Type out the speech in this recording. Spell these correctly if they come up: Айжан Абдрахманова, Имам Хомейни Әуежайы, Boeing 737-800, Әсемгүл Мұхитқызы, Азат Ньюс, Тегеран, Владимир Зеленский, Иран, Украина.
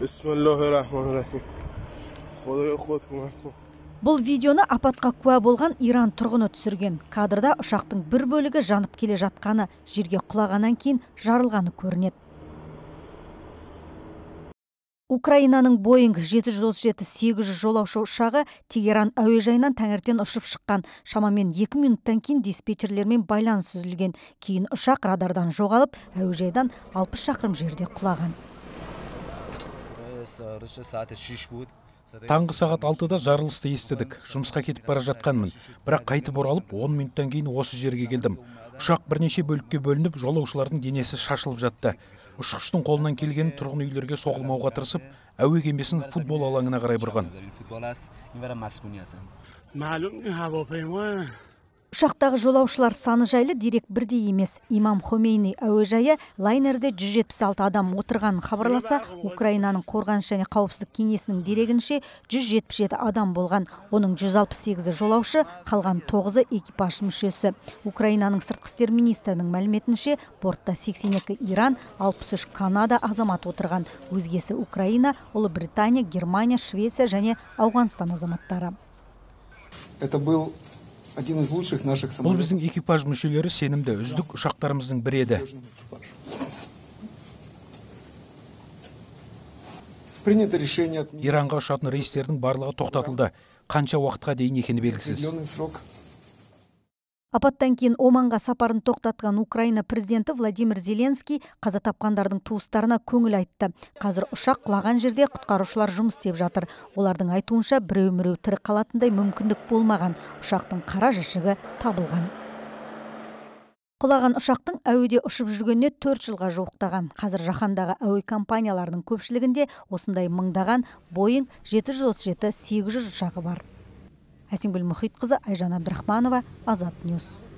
بسم الله الرحمن الرحیم خدای خود کمک کن. Бұл видеоны апатқа куә болған Иран тұрғыны түсірген. Кадрда ұшақтың бір бөлігі жанып келе жатқаны, жерге құлағаннан кейін жарылғаны көрінеді. Украинаның Boeing 737-800 жолаушы ұшағы Тегеран әуежайынан таңертең ұшып шыққан. Шамамен 2 минуттан кейін диспетчерлермен байланыс үзілген. Кейін ұшақ радардан жоғалып, әуежайдан 60 шақырым жерде құлаған. Таңғы сағат 6-да жарылысты естідік. Жұмысқа кетіп бара жатқанмын. Бірақ қайтып оралып, 10 минуттан кейін осы жерге келдім. Ұшақ бірнеше бөлікке бөлініп, жолаушылардың денесі шашылып жатты. Ұшқыштың қолынан келген тұрғын үйлерге соғылмауға тырысып, әуе кемесін футбол алаңына қарай бұрған. Ұшақтағы жолаушылар саны жайлы дерек бірдей емес. Имам Хомейни Әуежайы лайнерде 176 адам отырғанын хабарласа, Украинаның қорғаныс және қауіпсіздік кеңесінің дерегінше 177 адам болған. Оның 168-і жолаушы, қалған 9-ы экипаж мүшесі. Украинаның сыртқы істер министрінің мәліметінше, бортта 82 Иран, 63 Канада азаматы отырған. Өзгесі Украина, Ұлыбритания, Германия, Швеция және Ауғанстан азаматтары. Бұл біздің экипаж мүшелері сенімді, үздік ұшақтарымыздың бірі еді. Иранға ұшатын рейстердің барлығы тоқтатылды. Қанша уақытқа дейін екені белгісіз. Апаттан кейін Оманға сапарын тоқтатқан Украина президенті Владимир Зеленский қаза тапқандардың туыстарына көңіл айтты. Қазір ұшақ құлаған жерде құтқарушылар жұмыс істеп жатыр. Олардың айтуынша біреу-міреу тірі қалатындай мүмкіндік болмаған. Ұшақтың қара жәшігі табылған. Құлаған ұшақтың әуеде ұшып жүргеніне 4 жылға жуықтаған. Қазір жаһандағы әуе компанияларының көпшілігінде осындай мыңдаған Boeing 737-800 ұшағы бар. Әсемгүл Мұхитқызы, Айжан Абдрахманова, Азат Ньюс.